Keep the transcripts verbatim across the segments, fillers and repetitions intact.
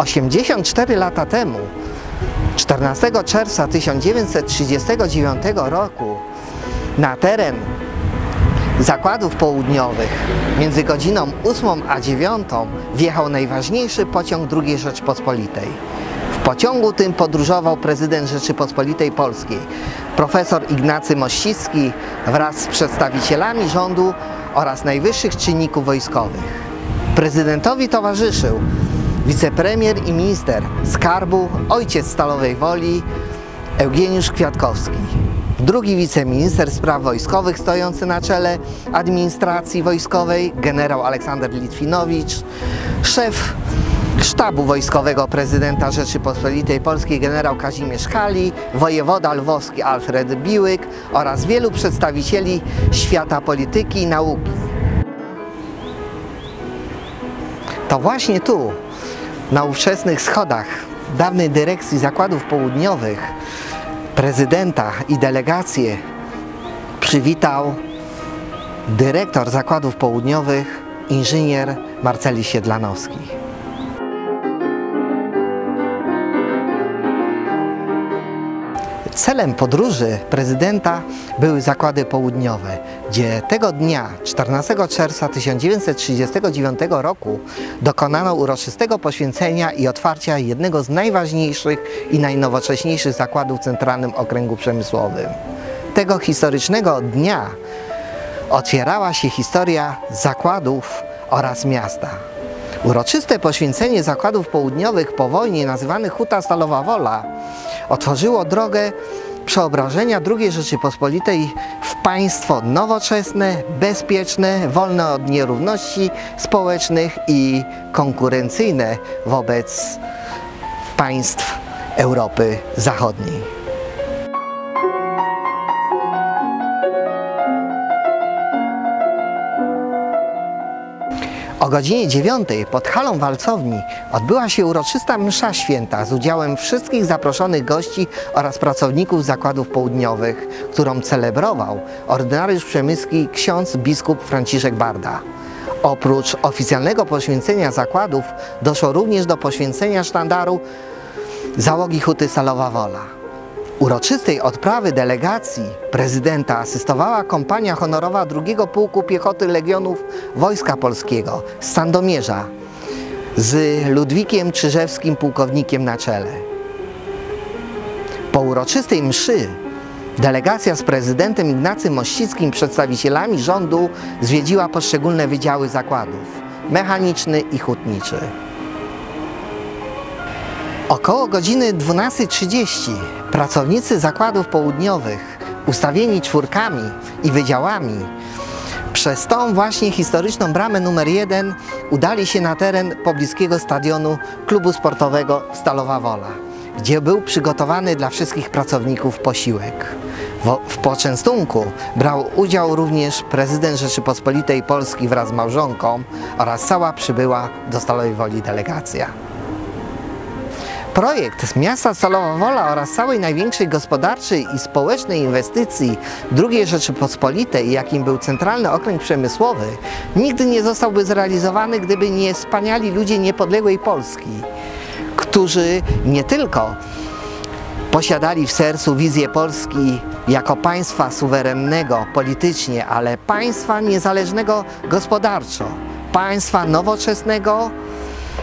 osiemdziesiąt cztery lata temu, czternastego czerwca tysiąc dziewięćset trzydziestego dziewiątego roku, na teren Zakładów Południowych między godziną ósmą a dziewiątą wjechał najważniejszy pociąg drugiej Rzeczypospolitej. W pociągu tym podróżował prezydent Rzeczypospolitej Polskiej, profesor Ignacy Mościcki, wraz z przedstawicielami rządu oraz najwyższych czynników wojskowych. Prezydentowi towarzyszył wicepremier i minister skarbu, ojciec Stalowej Woli, Eugeniusz Kwiatkowski. Drugi wiceminister spraw wojskowych stojący na czele administracji wojskowej, generał Aleksander Litwinowicz, szef sztabu wojskowego prezydenta Rzeczypospolitej Polskiej generał Kazimierz Kali, wojewoda lwowski Alfred Biłyk oraz wielu przedstawicieli świata polityki i nauki. To właśnie tu, na ówczesnych schodach dawnej dyrekcji Zakładów Południowych, prezydenta i delegację przywitał dyrektor Zakładów Południowych, inżynier Marceli Siedlanowski. Celem podróży prezydenta były Zakłady Południowe, gdzie tego dnia, czternastego czerwca tysiąc dziewięćset trzydziestego dziewiątego roku, dokonano uroczystego poświęcenia i otwarcia jednego z najważniejszych i najnowocześniejszych zakładów w Centralnym Okręgu Przemysłowym. Tego historycznego dnia otwierała się historia zakładów oraz miasta. Uroczyste poświęcenie Zakładów Południowych po wojnie, nazywanych Huta Stalowa Wola, otworzyło drogę przeobrażenia drugiej Rzeczypospolitej w państwo nowoczesne, bezpieczne, wolne od nierówności społecznych i konkurencyjne wobec państw Europy Zachodniej. O godzinie dziewiątej pod halą walcowni odbyła się uroczysta msza święta z udziałem wszystkich zaproszonych gości oraz pracowników Zakładów Południowych, którą celebrował ordynariusz przemyski ksiądz biskup Franciszek Barda. Oprócz oficjalnego poświęcenia zakładów doszło również do poświęcenia sztandaru załogi Huty Stalowa Wola. Uroczystej odprawy delegacji prezydenta asystowała Kompania Honorowa drugiego Pułku Piechoty Legionów Wojska Polskiego z Sandomierza z Ludwikiem Czyżewskim pułkownikiem na czele. Po uroczystej mszy delegacja z prezydentem Ignacym Mościckim, przedstawicielami rządu, zwiedziła poszczególne wydziały zakładów – mechaniczny i hutniczy. Około godziny dwunastej trzydzieści pracownicy Zakładów Południowych, ustawieni czwórkami i wydziałami, przez tą właśnie historyczną bramę numer jeden udali się na teren pobliskiego stadionu klubu sportowego Stalowa Wola, gdzie był przygotowany dla wszystkich pracowników posiłek. W poczęstunku brał udział również prezydent Rzeczypospolitej Polskiej wraz z małżonką oraz cała przybyła do Stalowej Woli delegacja. Projekt miasta Stalowa Wola oraz całej największej gospodarczej i społecznej inwestycji drugiej Rzeczypospolitej, jakim był Centralny Okręg Przemysłowy, nigdy nie zostałby zrealizowany, gdyby nie wspaniali ludzie niepodległej Polski, którzy nie tylko posiadali w sercu wizję Polski jako państwa suwerennego politycznie, ale państwa niezależnego gospodarczo, państwa nowoczesnego,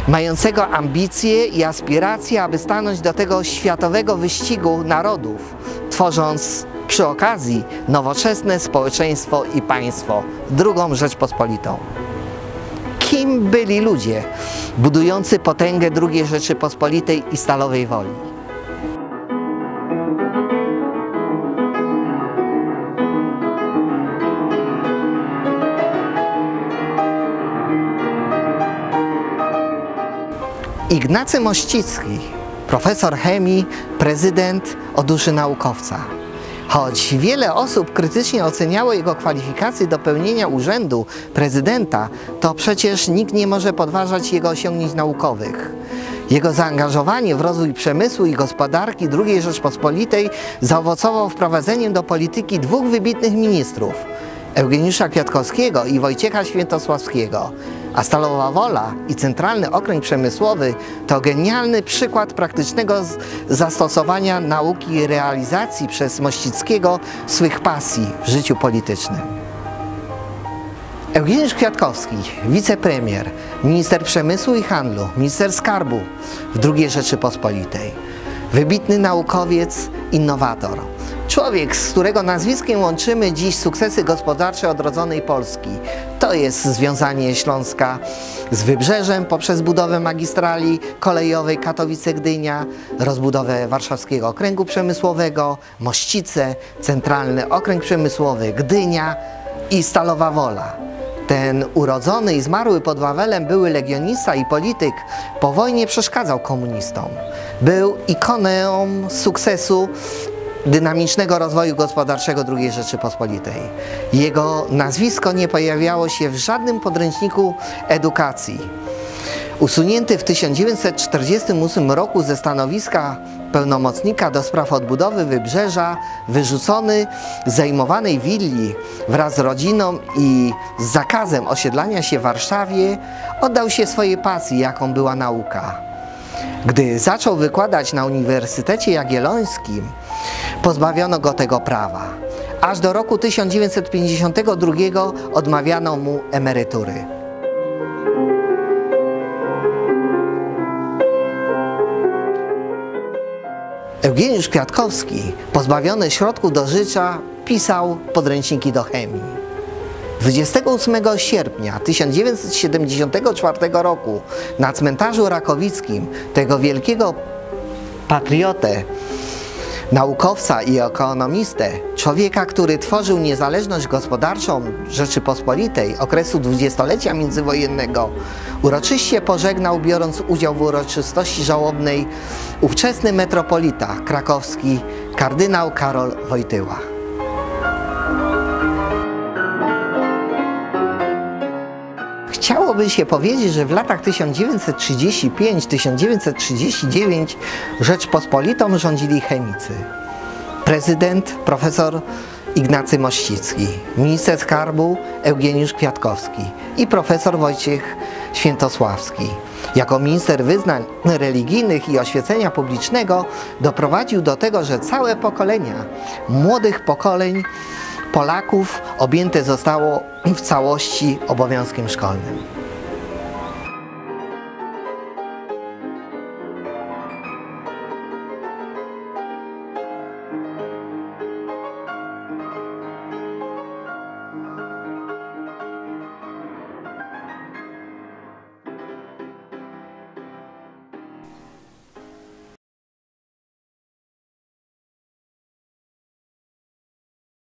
mającego ambicje i aspiracje, aby stanąć do tego światowego wyścigu narodów, tworząc przy okazji nowoczesne społeczeństwo i państwo, drugą Rzeczpospolitą. Kim byli ludzie budujący potęgę drugiej Rzeczypospolitej i Stalowej Woli? Ignacy Mościcki, profesor chemii, prezydent o duszy naukowca. Choć wiele osób krytycznie oceniało jego kwalifikacje do pełnienia urzędu prezydenta, to przecież nikt nie może podważać jego osiągnięć naukowych. Jego zaangażowanie w rozwój przemysłu i gospodarki drugiej Rzeczpospolitej zaowocowało wprowadzeniem do polityki dwóch wybitnych ministrów – Eugeniusza Kwiatkowskiego i Wojciecha Świętosławskiego, A Stalowa Wola i Centralny Okręg Przemysłowy to genialny przykład praktycznego zastosowania nauki i realizacji przez Mościckiego swych pasji w życiu politycznym. Eugeniusz Kwiatkowski, wicepremier, minister przemysłu i handlu, minister skarbu w drugiej Rzeczypospolitej. Wybitny naukowiec, innowator. Człowiek, z którego nazwiskiem łączymy dziś sukcesy gospodarcze odrodzonej Polski. To jest związanie Śląska z Wybrzeżem poprzez budowę magistrali kolejowej Katowice-Gdynia, rozbudowę Warszawskiego Okręgu Przemysłowego, Mościce, Centralny Okręg Przemysłowy, Gdynia i Stalowa Wola. Ten urodzony i zmarły pod Wawelem były legionista i polityk po wojnie przeszkadzał komunistom. Był ikoną sukcesu dynamicznego rozwoju gospodarczego drugiej Rzeczypospolitej. Jego nazwisko nie pojawiało się w żadnym podręczniku edukacji. Usunięty w tysiąc dziewięćset czterdziestym ósmym roku ze stanowiska pełnomocnika do spraw odbudowy Wybrzeża, wyrzucony z zajmowanej willi wraz z rodziną i z zakazem osiedlania się w Warszawie, oddał się swojej pasji, jaką była nauka. Gdy zaczął wykładać na Uniwersytecie Jagiellońskim, pozbawiono go tego prawa. Aż do roku tysiąc dziewięćset pięćdziesiątego drugiego odmawiano mu emerytury. Eugeniusz Kwiatkowski, pozbawiony środków do życia, pisał podręczniki do chemii. dwudziestego ósmego sierpnia tysiąc dziewięćset siedemdziesiątego czwartego roku na Cmentarzu Rakowickim tego wielkiego patriotę, naukowca i ekonomistę, człowieka, który tworzył niezależność gospodarczą Rzeczypospolitej okresu dwudziestolecia międzywojennego, uroczyście pożegnał, biorąc udział w uroczystości żałobnej, ówczesny metropolita krakowski kardynał Karol Wojtyła. Chciałoby się powiedzieć, że w latach tysiąc dziewięćset trzydziestym piątym do tysiąc dziewięćset trzydziestego dziewiątego Rzeczpospolitą rządzili chemicy. Prezydent profesor Ignacy Mościcki, minister skarbu Eugeniusz Kwiatkowski i profesor Wojciech Świętosławski. Jako minister wyznań religijnych i oświecenia publicznego doprowadził do tego, że całe pokolenia młodych pokoleń Polaków objęte zostało w całości obowiązkiem szkolnym.